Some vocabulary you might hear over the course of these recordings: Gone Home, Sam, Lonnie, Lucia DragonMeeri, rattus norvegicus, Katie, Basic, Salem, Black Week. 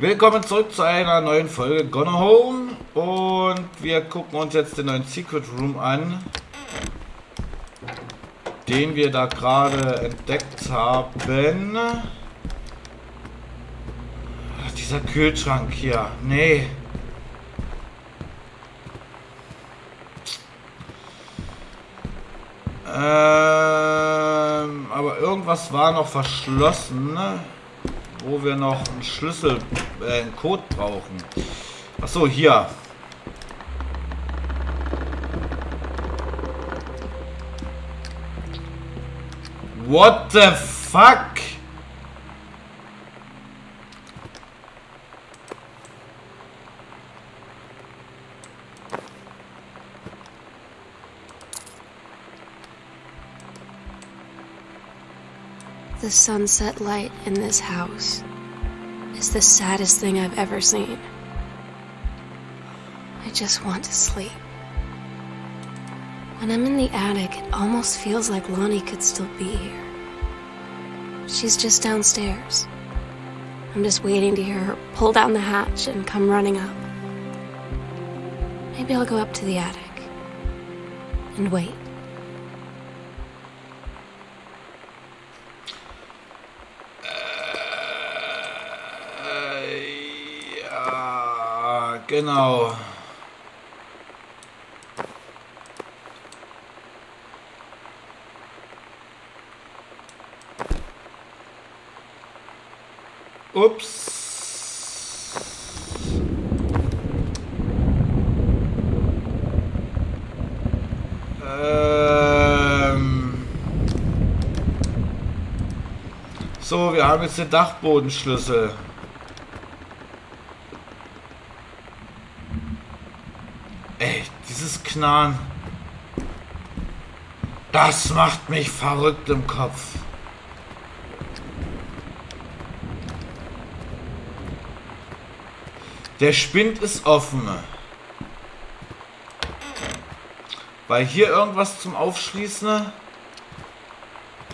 Willkommen zurück zu einer neuen Folge Gone Home und wir gucken uns jetzt den neuen Secret Room an, den wir da gerade entdeckt haben. Ach, dieser Kühlschrank hier, nee. Aber irgendwas war noch verschlossen, ne? Wo wir noch einen Schlüssel, einen Code brauchen. Achso, hier. What the fuck? The sunset light in this house is the saddest thing I've ever seen. I just want to sleep. When I'm in the attic, it almost feels like Lonnie could still be here. She's just downstairs. I'm just waiting to hear her pull down the hatch and come running up. Maybe I'll go up to the attic and wait. Genau. Ups. So, wir haben jetzt den Dachbodenschlüssel. Knarren. Das macht mich verrückt im Kopf. Der Spind ist offen. War hier irgendwas zum Aufschließen?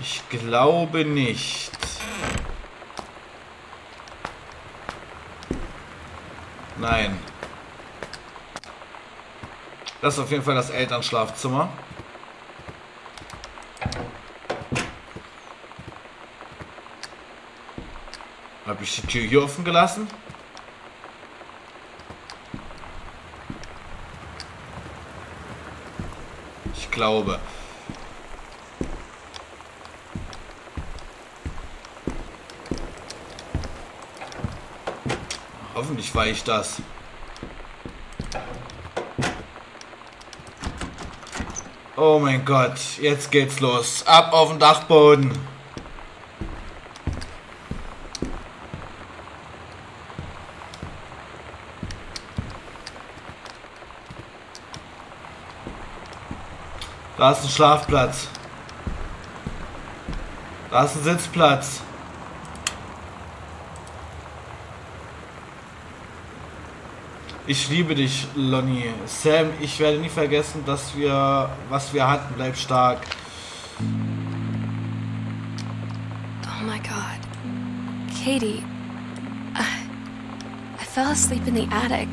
Ich glaube nicht. Nein. Das ist auf jeden Fall das Elternschlafzimmer. Habe ich die Tür hier offen gelassen? Ich glaube. Hoffentlich war ich das. Oh mein Gott, jetzt geht's los. Ab auf den Dachboden. Da ist ein Schlafplatz. Da ist ein Sitzplatz. Ich liebe dich, Lonnie. Sam, ich werde nie vergessen, dass wir, was wir hatten. Bleib stark. Oh my God. Katie, I fell asleep in the attic,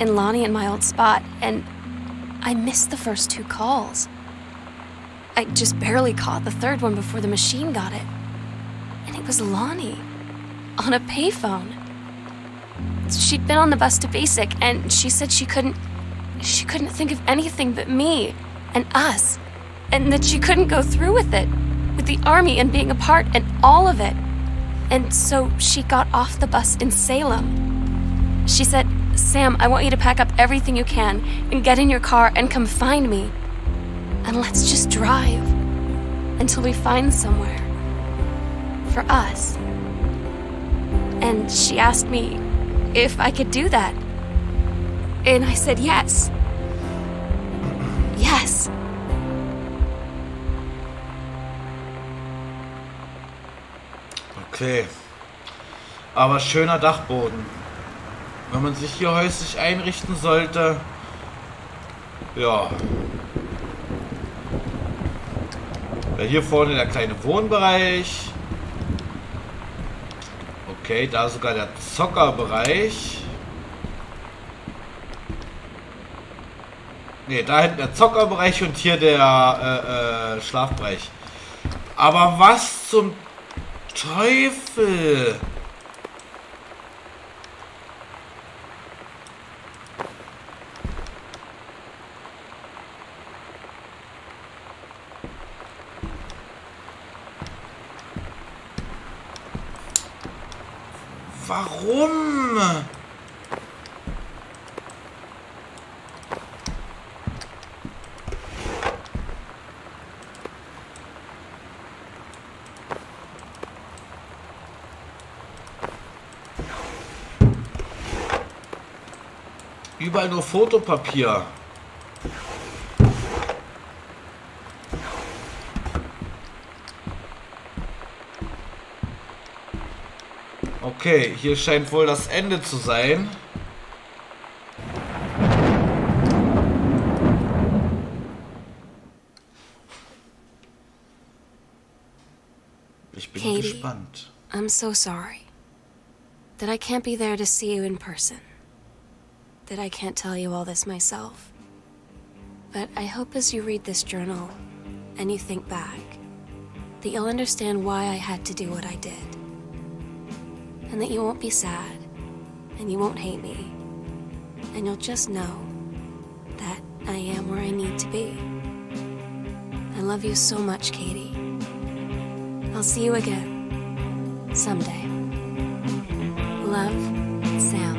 in Lonnie in my old spot, and I missed the first two calls. I just barely caught the third one before the machine got it. And it was Lonnie, on a payphone. She'd been on the bus to Basic, and she said she couldn't think of anything but me and us, and that she couldn't go through with it, with the army and being apart and all of it. And so she got off the bus in Salem. She said, Sam, I want you to pack up everything you can and get in your car and come find me. And let's just drive until we find somewhere for us. And she asked me if I could do that. And I said yes. Yes. Okay. Aber schöner Dachboden. Wenn man sich hier häuslich einrichten sollte, Ja. Ja, hier vorne der kleine Wohnbereich. Okay, da ist sogar der Zockerbereich. Ne, da hinten der Zockerbereich und hier der Schlafbereich. Aber was zum Teufel? Warum? Überall nur Fotopapier. Okay, hier scheint wohl das Ende zu sein. Ich bin Katie, gespannt. I'm so sorry that I can't be there to see you in person. That I can't tell you all this myself. But I hope as you read this journal and you think back, that you'll understand why I had to do what I did. And that you won't be sad, and you won't hate me, and you'll just know that I am where I need to be. I love you so much, Katie. I'll see you again, someday. Love, Sam.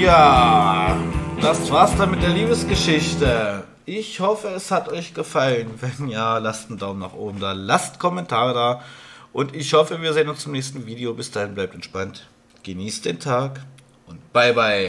Ja, das war's dann mit der Liebesgeschichte. Ich hoffe, es hat euch gefallen. Wenn ja, lasst einen Daumen nach oben da, lasst Kommentare da. Und ich hoffe, wir sehen uns im nächsten Video. Bis dahin, bleibt entspannt, genießt den Tag und bye bye.